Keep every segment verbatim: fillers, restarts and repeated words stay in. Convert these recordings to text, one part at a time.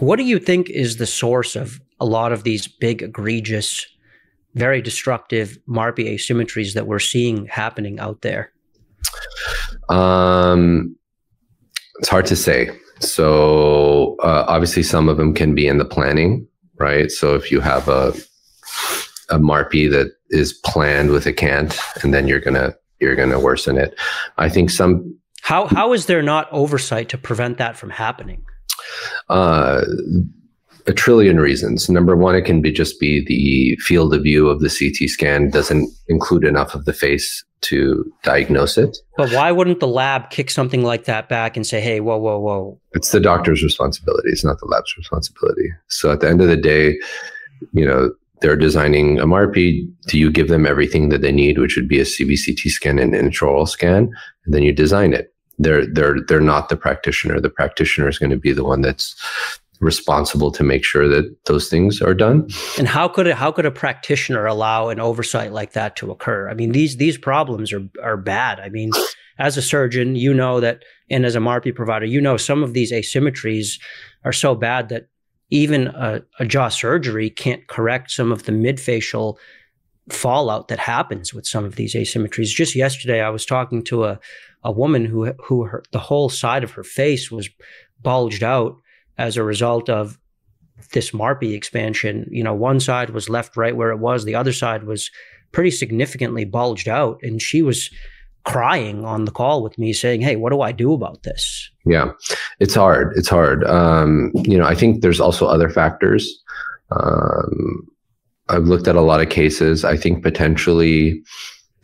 What do you think is the source of a lot of these big, egregious, very destructive MARPE asymmetries that we're seeing happening out there? Um, it's hard to say. So uh, obviously some of them can be in the planning, right? So if you have a a MARPE that is planned with a cant, and then you're gonna you're gonna worsen it. I think some. How how is there not oversight to prevent that from happening? Uh, a trillion reasons. Number one, it can be just be the field of view of the C T scan doesn't include enough of the face to diagnose it. But why wouldn't the lab kick something like that back and say, hey, whoa, whoa, whoa? It's the doctor's responsibility. It's not the lab's responsibility. So at the end of the day, you know, they're designing a MARPE. Do you give them everything that they need, which would be a C B C T scan and an intraoral scan? And then you design it. They're, they're, they're not the practitioner. The practitioner is going to be the one that's responsible to make sure that those things are done. And how could it, how could a practitioner allow an oversight like that to occur? I mean, these, these problems are, are bad. I mean, as a surgeon, you know that, and as a MARPE provider, you know, some of these asymmetries are so bad that even a, a jaw surgery can't correct some of the mid-facial fallout that happens with some of these asymmetries. Just yesterday, I was talking to a, a woman who, who her, the whole side of her face was bulged out as a result of this MARPE expansion. You know, one side was left right where it was. The other side was pretty significantly bulged out. And she was crying on the call with me saying, hey, what do I do about this? Yeah, it's hard. It's hard. Um, you know, I think there's also other factors. Um, I've looked at a lot of cases. I think potentially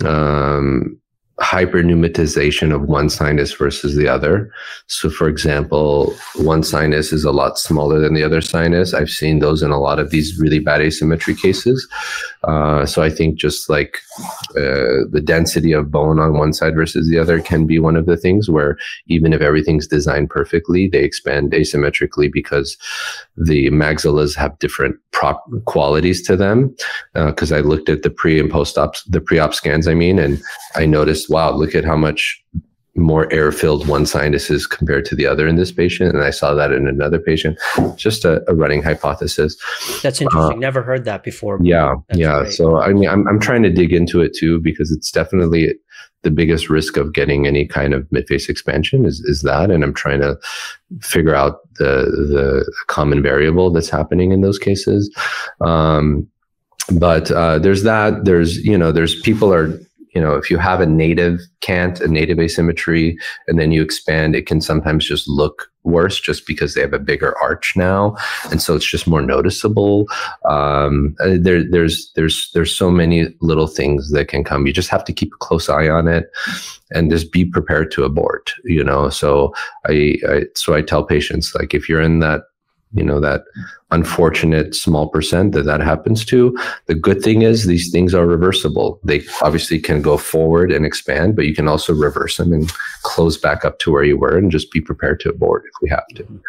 um, hyperpneumatization of one sinus versus the other. So for example, one sinus is a lot smaller than the other sinus. I've seen those in a lot of these really bad asymmetry cases. Uh, so I think just like uh, the density of bone on one side versus the other can be one of the things where even if everything's designed perfectly, they expand asymmetrically because the maxillas have different prop qualities to them. Because uh, I looked at the pre and post-op, the pre-op scans, I mean, and I noticed, wow, look at how much more air-filled one sinus is compared to the other in this patient. And I saw that in another patient. Just a, a running hypothesis. That's interesting. Uh, Never heard that before. Yeah. Yeah. Great. So, I mean, I'm, I'm trying to dig into it too, because it's definitely the biggest risk of getting any kind of midface expansion is, is that. And I'm trying to figure out the, the common variable that's happening in those cases. Um, but uh, there's that. There's, you know, there's people are... You know, if you have a native cant, a native asymmetry, and then you expand, it can sometimes just look worse just because they have a bigger arch now. And so it's just more noticeable. Um, there, there's, there's, there's so many little things that can come. You just have to keep a close eye on it and just be prepared to abort, you know? So I, I so I tell patients, like, if you're in that, you know, that unfortunate small percent that that happens to, the good thing is these things are reversible. They obviously can go forward and expand, but you can also reverse them and close back up to where you were and just be prepared to abort if we have to.